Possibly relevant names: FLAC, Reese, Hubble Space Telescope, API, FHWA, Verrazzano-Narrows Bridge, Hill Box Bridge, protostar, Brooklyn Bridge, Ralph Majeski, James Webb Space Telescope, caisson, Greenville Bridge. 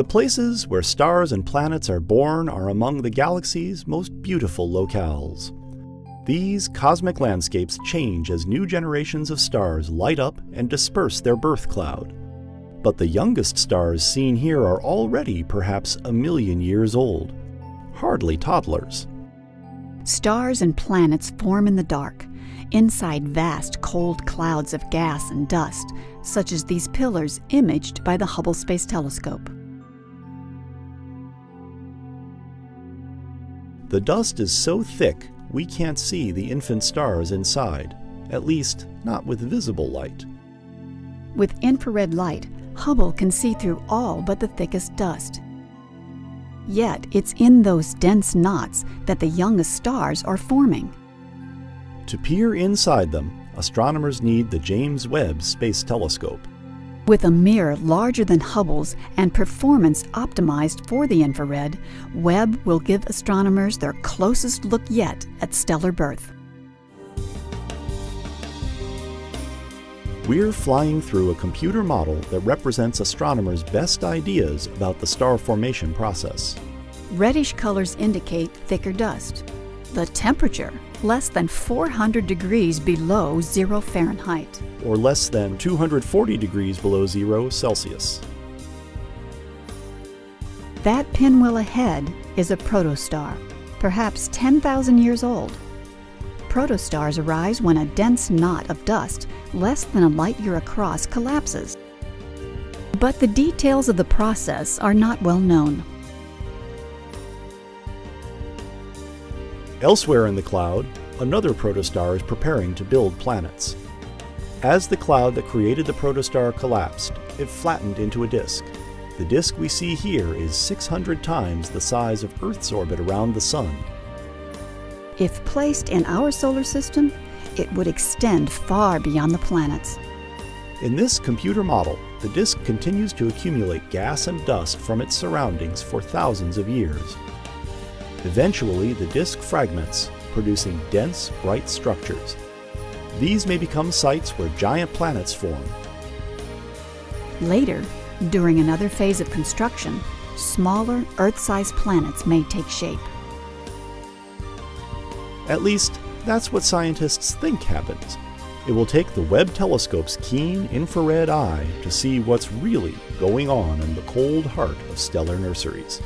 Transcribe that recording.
The places where stars and planets are born are among the galaxy's most beautiful locales. These cosmic landscapes change as new generations of stars light up and disperse their birth cloud. But the youngest stars seen here are already perhaps 1 million years old. Hardly toddlers. Stars and planets form in the dark, inside vast cold clouds of gas and dust, such as these pillars imaged by the Hubble Space Telescope. The dust is so thick we can't see the infant stars inside, at least not with visible light. With infrared light, Hubble can see through all but the thickest dust. Yet it's in those dense knots that the youngest stars are forming. To peer inside them, astronomers need the James Webb Space Telescope. With a mirror larger than Hubble's and performance optimized for the infrared, Webb will give astronomers their closest look yet at stellar birth. We're flying through a computer model that represents astronomers' best ideas about the star formation process. Reddish colors indicate thicker dust. The temperature, less than 400 degrees below 0°F. Or less than 240 degrees below 0°C. That pinwheel ahead is a protostar, perhaps 10,000 years old. Protostars arise when a dense knot of dust less than a light year across collapses. But the details of the process are not well known. Elsewhere in the cloud, another protostar is preparing to build planets. As the cloud that created the protostar collapsed, it flattened into a disk. The disk we see here is 600 times the size of Earth's orbit around the Sun. If placed in our solar system, it would extend far beyond the planets. In this computer model, the disk continues to accumulate gas and dust from its surroundings for thousands of years. Eventually, the disk fragments, producing dense, bright structures. These may become sites where giant planets form. Later, during another phase of construction, smaller, Earth-sized planets may take shape. At least, that's what scientists think happens. It will take the Webb Telescope's keen infrared eye to see what's really going on in the cold heart of stellar nurseries.